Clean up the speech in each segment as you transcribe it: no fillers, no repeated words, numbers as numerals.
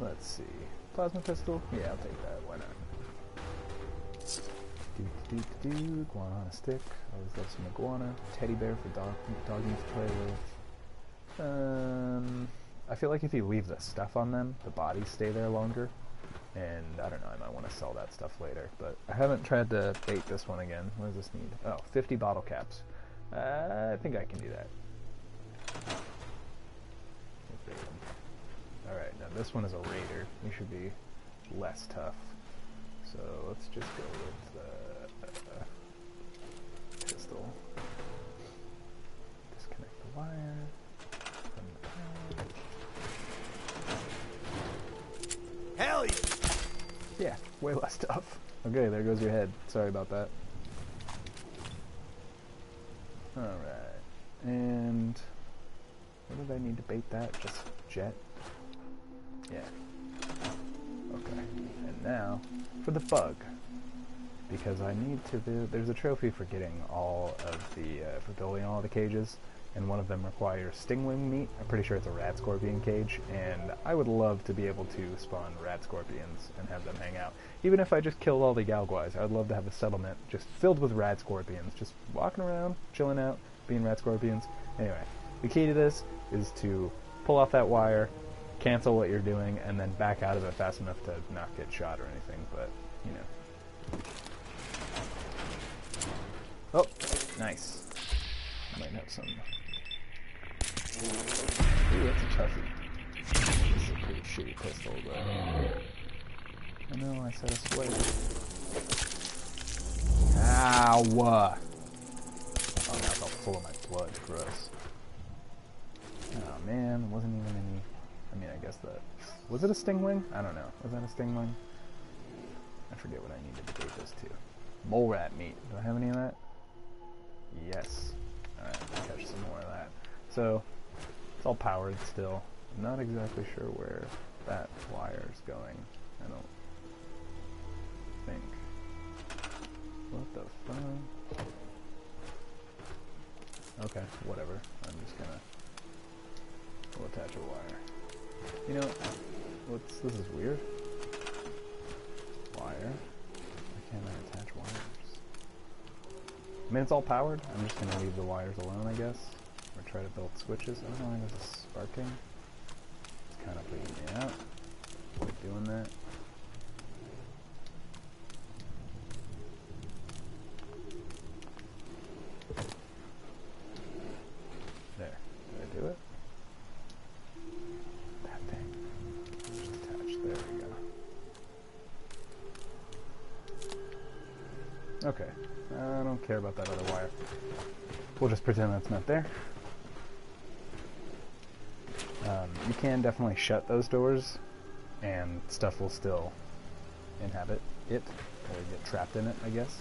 Let's see. Plasma pistol? Yeah, I'll take that. Why not? Guana on a stick. Always love some iguana. Teddy bear for doggies to play with. I feel like if you leave the stuff on them, the bodies stay there longer. And I don't know, I might want to sell that stuff later. But I haven't tried to bait this one again. What does this need? Oh, 50 bottle caps. I think I can do that. Alright, now this one is a raider. He should be less tough. So let's just go with the pistol. Disconnect the wire. Hell yeah! Yeah, way less tough. Okay, there goes your head. Sorry about that. Alright, and what did I need to bait that? Just jet? Yeah. Okay, and now for the bug. Because I need to do... There's a trophy for getting all of the... for building all the cages, and one of them requires Stingwing meat. I'm pretty sure it's a Radscorpion cage, and I would love to be able to spawn Radscorpions and have them hang out. Even if I just killed all the Galguys, I would love to have a settlement just filled with Radscorpions, just walking around, chilling out, being Radscorpions. Anyway, the key to this is to pull off that wire, cancel what you're doing, and then back out of it fast enough to not get shot or anything, but, you know. Oh, nice. I might have some... Ooh, that's a toughie. This is a pretty shitty pistol, but... I know, I said a sweat. Ow! Oh, that's all full of my blood. Gross. Oh, man, wasn't even any... I mean, I guess that... Was it a stingwing? I don't know. Was that a stingwing? I forget what I needed to bait this to. Mole rat meat. Do I have any of that? Yes. Alright, I'll catch some more of that. So... It's all powered still. I'm not exactly sure where that wire is going. I don't think. What the fuck? Okay, whatever. I'm just gonna... We'll attach a wire. You know, this is weird. Wire. Why can't I attach wires? I mean, it's all powered. I'm just gonna leave the wires alone, I guess. Or try to build switches. I don't know why this is sparking. It's kind of freaking me out. Quit doing that. There. Did I do it? That thing. Just attached. There we go. Okay. I don't care about that other wire. We'll just pretend that's not there. You can definitely shut those doors, and stuff will still inhabit it, or get trapped in it, I guess.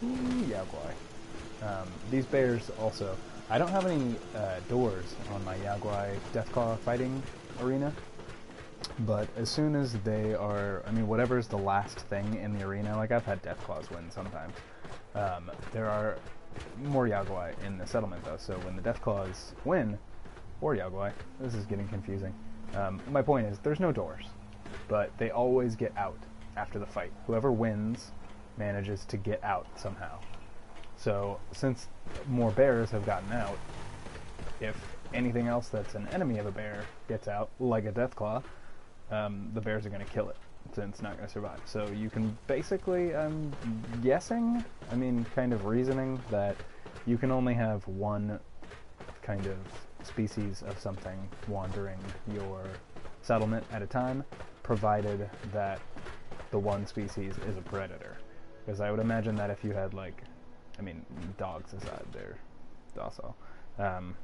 Yao Guai. These bears also... I don't have any doors on my Yao Guai Deathclaw fighting arena, but as soon as they are... I mean, whatever's the last thing in the arena, like I've had Deathclaws win sometimes. There are more Yao Guai in the settlement, though, so when the Deathclaws win... Or Yao Guai. This is getting confusing. My point is, there's no doors, but they always get out after the fight. Whoever wins manages to get out somehow. So, since more bears have gotten out, if anything else that's an enemy of a bear gets out, like a Deathclaw, the bears are going to kill it, since it's not going to survive. So you can basically, I'm guessing, I mean, kind of reasoning, that you can only have one kind of... species of something wandering your settlement at a time, provided that the one species is a predator. Because I would imagine that if you had, like, I mean, dogs aside, they're docile.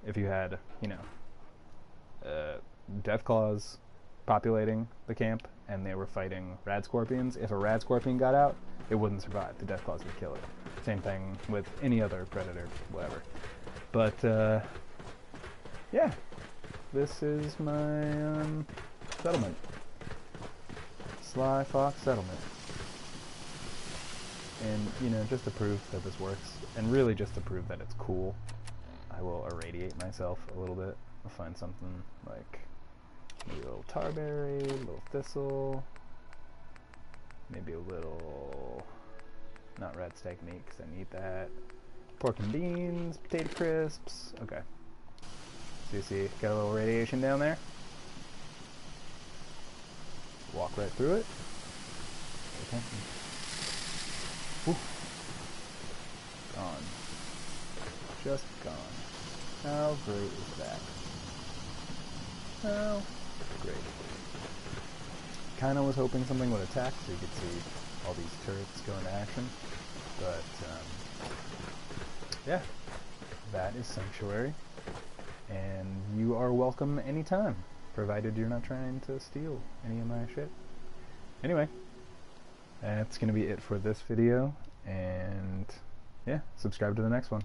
If you had, you know, Deathclaws populating the camp and they were fighting Radscorpions, if a Radscorpion got out, it wouldn't survive. The Deathclaws would kill it. Same thing with any other predator, whatever. But, yeah, this is my settlement. Sly Fox Settlement. And, you know, just to prove that this works, and really just to prove that it's cool, I will irradiate myself a little bit. I'll find something like A little tarberry, a little thistle, maybe a little, not red steak meat because I need that. Pork and beans, potato crisps, okay. So you see, got a little radiation down there. Walk right through it. Okay. Woo. Gone. Just gone. How great is that? Well, great. Kinda was hoping something would attack so you could see all these turrets go into action, but yeah, that is Sanctuary, and you are welcome anytime, provided you're not trying to steal any of my shit. Anyway, that's gonna be it for this video, and yeah, subscribe to the next one.